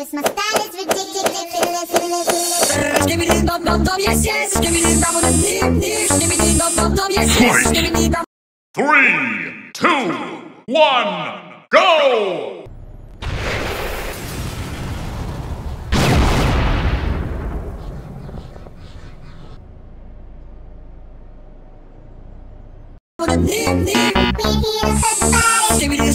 This my style is ridiculous. Give me the dum-dum-dum, yes, yes. Give me the dum-dum-dum, give me the dum-dum-dum, yes, yes. Give me the dum-dum-dum. 3, 2, 1, go! Give me this.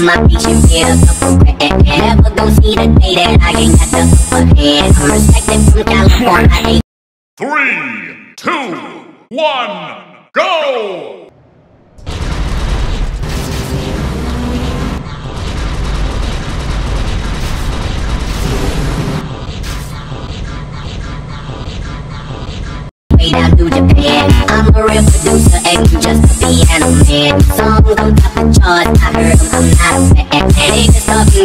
My patient fear of corporate and never gon' see the day that I ain't got the upper hand. I'm respected from California. 3, 2, 1, go! Down to Japan, I'm a real producer and you just a piano man. Songs on top of charts, I heard them, I'm not a fan. Niggas talking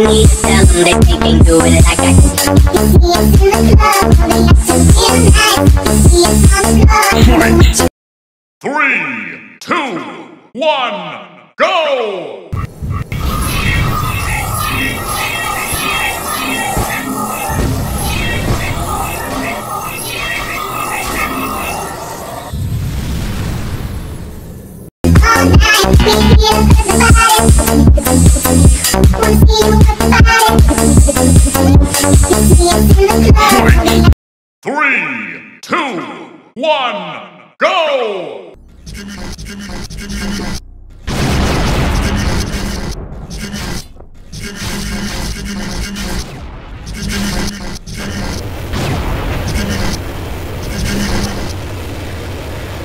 Need to tell them that they can't do it like I can. You see us in the club, all the action is nice. You see us on the floor. 3, 2, 1, go! All night, we feel the vibe. One, 3, 2, 1, go! Night. 3, 2, 1, go!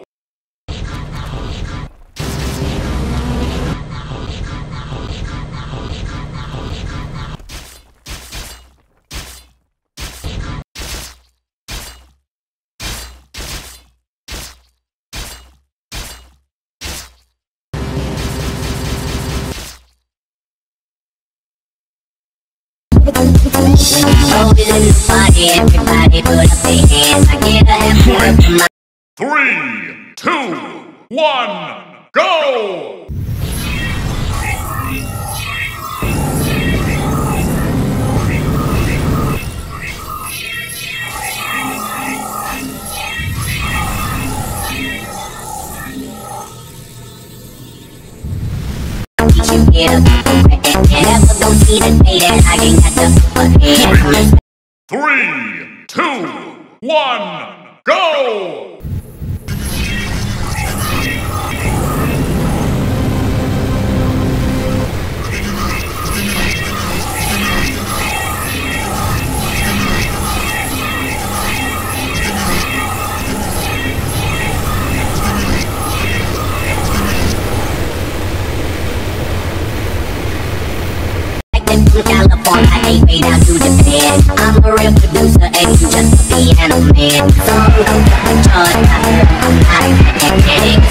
Open in the party, everybody put up their hands. I get a half more. 3, 2, 1, go! And 3, 2, 1, go! California, they way down to Japan. I'm a real producer and you just a piano man. Songs on top of charts, I heard them, I'm not a fan.